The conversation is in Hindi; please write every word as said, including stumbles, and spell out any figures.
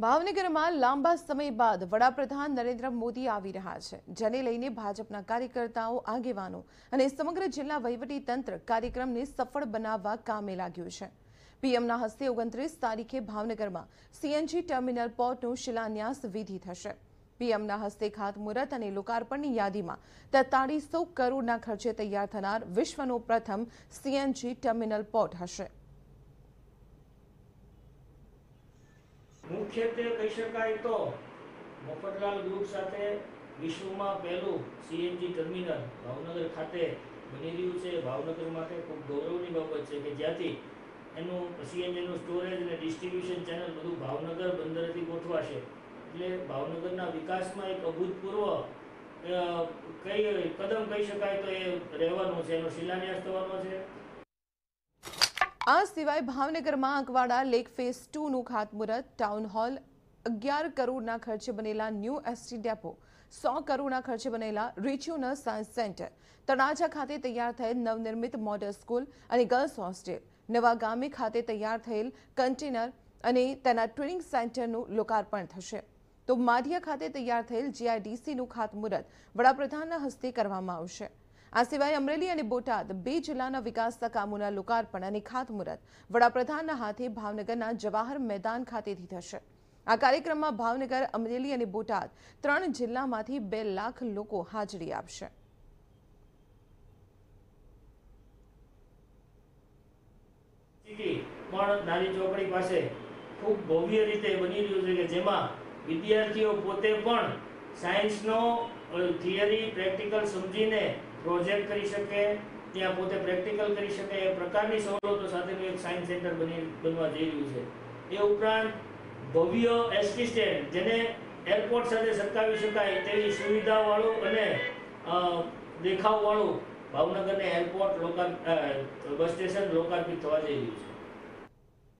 भावनगर में लांबा समय बाद वडाप्रधान नरेंद्र मोदी आवी रहा है, जेने लईने भाजपा कार्यकर्ताओं आगेवानों अने समग्र जिला वहीवटी तंत्र कार्यक्रम ने सफल बनावा कामे लाग्युं छे। पीएम ना हस्ते ओगणत्रीस तारीखे भावनगर में सीएनजी टर्मिनल पोर्टनो शिलान्यास विधि थशे। पीएम ना हस्ते खातमुहूर्त अने लोकार्पणनी यादीमां तेतालीस सौ करोड़ना खर्चे तैयार थनार विश्वनो प्रथम सीएनजी टर्मिनल पोर्ट हशे। मुख्यत्वे कही शकाय तो मफतलाल ग्रुप साथे विश्व में पहलू सीएनजी टर्मिनल भावनगर खाते बनी रह्यु छे। भावनगर माटे खूब गौरवनी बाबत छे के ज्यांथी एनु सीएनजी नु स्टोरेज अने डिस्ट्रीब्यूशन चेनल बधुं भावनगर बंदरथी गोठवाशे, एटले भावनगरना विकासमां एक अभूतपूर्व कई कदम कही शकाय तो ए रहेवानो छे, एनो शिलान्यास थवानो छे। आ सिवाय भावनगर में अंकवाड़ा लेक फेज टू नु खातमुहूर्त, टाउन हॉल अगियार करोड़ खर्चे बनेला न्यू एस टी डेपो, सौ करोड़ खर्चे बनेला रिच्यूनर साइंस सेंटर, तनाजा खाते तैयार थे नवनिर्मित मॉडल स्कूल और गर्ल्स हॉस्टेल, नवागामी खाते तैयार थे कंटेनर अने तेना ट्रेनिंग सेंटरनु लोकार्पण थशे। तो माधिया खाते तैयार थे जीआईडीसी नु खातमुहूर्त वडाप्रधानना हस्ते करवामां आवशे। आ सिवाय अमरेली और बोटाद बे जिला विकासना कामों लोकार्पण और खातमुहूर्त वडाप्रधान हाथे भावनगर जवाहर मैदान खाते थी थशे। आ कार्यक्रम में भावनगर, अमरेली और बोटाद त्रण जिल्लामांथी बे लाख लोग हाजरी आपशे। नानी चौकड़ी पास खूब भव्य रीते बनी रह्यु छे, जेमां विद्यार्थीओ पोते पण साइंस नो थियरी प्रेक्टिकल समझीने प्रोजेक्ट करी सके, त्या पोते प्रेक्टिकल करी सके, ए प्रकारनी सवलतो साथेनु एक साइंस सेंटर बनी बनवा जई रह्यु छे। ए उपरांत भव्य एस टी स्टेशन जेने एरपोर्ट साथे सरकावी शकाय तेवी सुविधावाळो अने देखाववाळो भावनगरने एरपोर्ट लोकल बस स्टेशन लोकार्पित थवा जई रह्यु छे।